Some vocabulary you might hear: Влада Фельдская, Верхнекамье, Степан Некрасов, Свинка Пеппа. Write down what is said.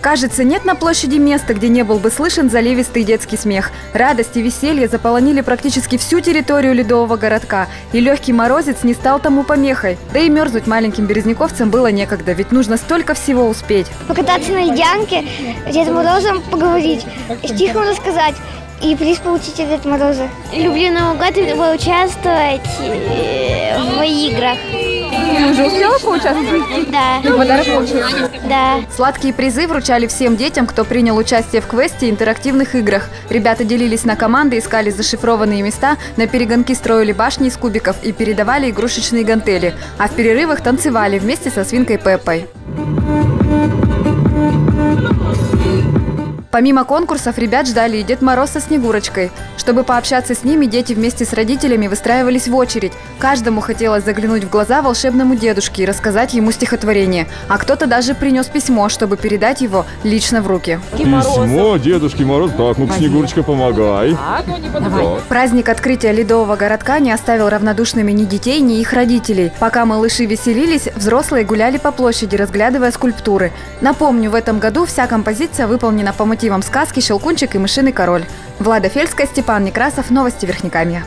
Кажется, нет на площади места, где не был бы слышен заливистый детский смех. Радость и веселье заполонили практически всю территорию ледового городка. И легкий морозец не стал тому помехой. Да и мерзнуть маленьким березняковцам было некогда, ведь нужно столько всего успеть. Покататься на ледянке, с Дедом Морозом поговорить, стих ему рассказать и приз получить от Деда Мороза. Люблю наугад участвовать в играх. Ты уже успела поучаствовать? Да. И подарок получила? Да. Сладкие призы вручали всем детям, кто принял участие в квесте и интерактивных играх. Ребята делились на команды, искали зашифрованные места, на перегонки строили башни из кубиков и передавали игрушечные гантели. А в перерывах танцевали вместе со свинкой Пеппой. Помимо конкурсов, ребят ждали и Дед Мороз со Снегурочкой. Чтобы пообщаться с ними, дети вместе с родителями выстраивались в очередь. Каждому хотелось заглянуть в глаза волшебному дедушке и рассказать ему стихотворение. А кто-то даже принес письмо, чтобы передать его лично в руки. Письмо Дедушке Морозу. Так, ну-ка, Снегурочка, помогай. Давай. Праздник открытия ледового городка не оставил равнодушными ни детей, ни их родителей. Пока малыши веселились, взрослые гуляли по площади, разглядывая скульптуры. Напомню, в этом году вся композиция выполнена по мотивам сказки «Щелкунчик и мышиный король». Влада Фельдская, Степан Некрасов. Новости Верхнекамья.